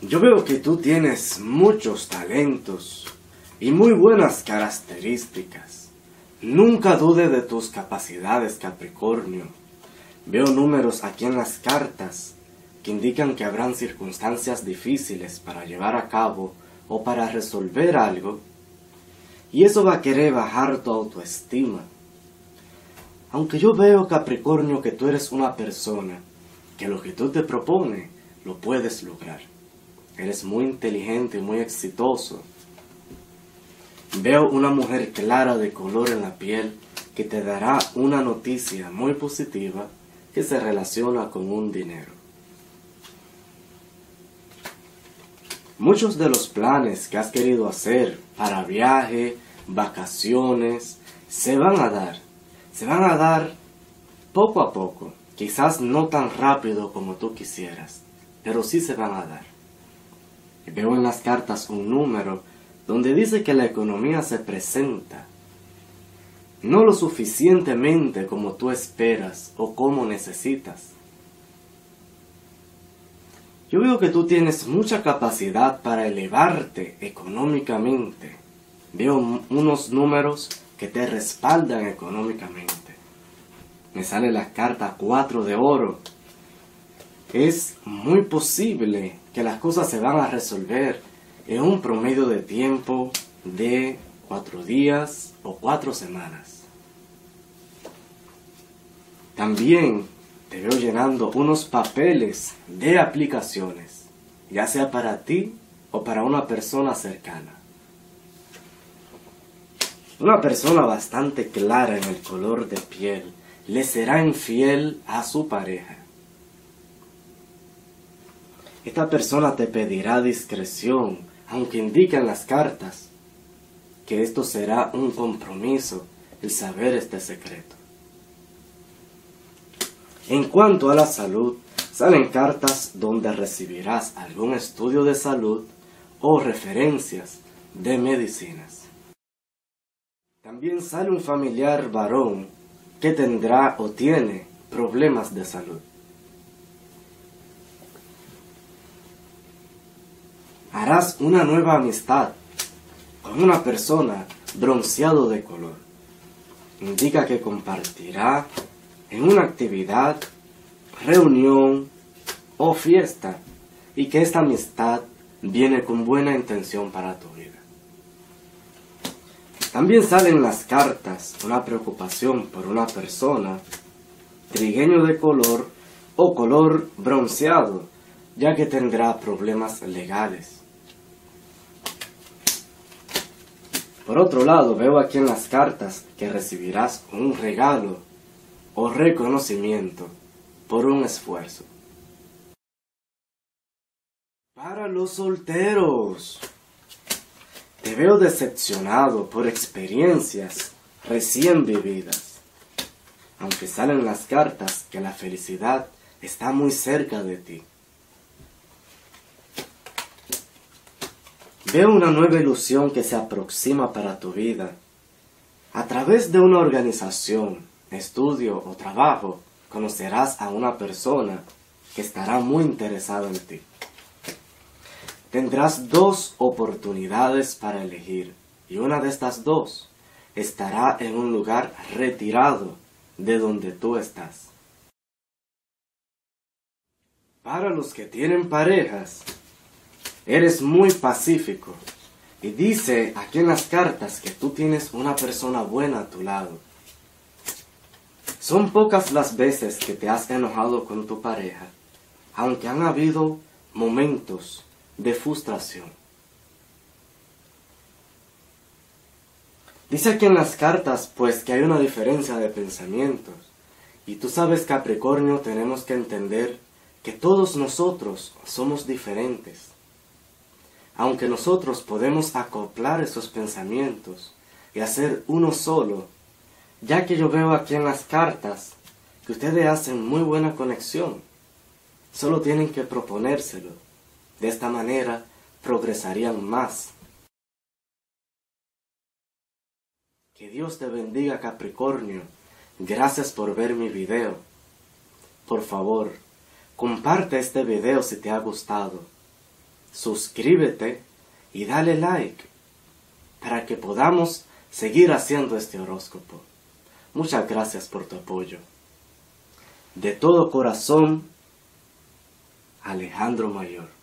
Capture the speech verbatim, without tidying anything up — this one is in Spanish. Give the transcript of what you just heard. Yo veo que tú tienes muchos talentos y muy buenas características. Nunca dude de tus capacidades, Capricornio. Veo números aquí en las cartas que indican que habrán circunstancias difíciles para llevar a cabo o para resolver algo, y eso va a querer bajar tu autoestima. Aunque yo veo, Capricornio, que tú eres una persona que lo que tú te propones lo puedes lograr. Eres muy inteligente y muy exitoso. Veo una mujer clara de color en la piel que te dará una noticia muy positiva que se relaciona con un dinero. Muchos de los planes que has querido hacer para viaje, vacaciones, se van a dar. Se van a dar poco a poco, quizás no tan rápido como tú quisieras, pero sí se van a dar. Veo en las cartas un número donde dice que la economía se presenta no lo suficientemente como tú esperas o como necesitas. Yo veo que tú tienes mucha capacidad para elevarte económicamente. Veo unos números que te respaldan económicamente. Me sale la carta cuatro de oro. Es muy posible que las cosas se van a resolver en un promedio de tiempo de cuatro días o cuatro semanas. También te veo llenando unos papeles de aplicaciones, ya sea para ti o para una persona cercana. Una persona bastante clara en el color de piel le será infiel a su pareja. Esta persona te pedirá discreción, aunque indican las cartas que esto será un compromiso, el saber este secreto. En cuanto a la salud, salen cartas donde recibirás algún estudio de salud o referencias de medicinas. También sale un familiar varón que tendrá o tiene problemas de salud. Harás una nueva amistad con una persona bronceado de color. Indica que compartirá en una actividad, reunión o fiesta y que esta amistad viene con buena intención para tu vida. También salen las cartas una preocupación por una persona trigueño de color o color bronceado, ya que tendrá problemas legales. Por otro lado, veo aquí en las cartas que recibirás un regalo o reconocimiento por un esfuerzo. Para los solteros, te veo decepcionado por experiencias recién vividas, aunque salen las cartas que la felicidad está muy cerca de ti. Veo una nueva ilusión que se aproxima para tu vida a través de una organización, estudio o trabajo. Conocerás a una persona que estará muy interesada en ti. Tendrás dos oportunidades para elegir y una de estas dos estará en un lugar retirado de donde tú estás. Para los que tienen parejas, eres muy pacífico y dice aquí en las cartas que tú tienes una persona buena a tu lado. Son pocas las veces que te has enojado con tu pareja, aunque han habido momentos de frustración. Dice aquí en las cartas pues que hay una diferencia de pensamientos y tú sabes, Capricornio, tenemos que entender que todos nosotros somos diferentes. Aunque nosotros podemos acoplar esos pensamientos y hacer uno solo, ya que yo veo aquí en las cartas que ustedes hacen muy buena conexión, solo tienen que proponérselo. De esta manera progresarían más. Que Dios te bendiga, Capricornio. Gracias por ver mi video. Por favor, comparte este video si te ha gustado. suscríbete y dale like para que podamos seguir haciendo este horóscopo. Muchas gracias por tu apoyo. De todo corazón, Alejandro Mayor.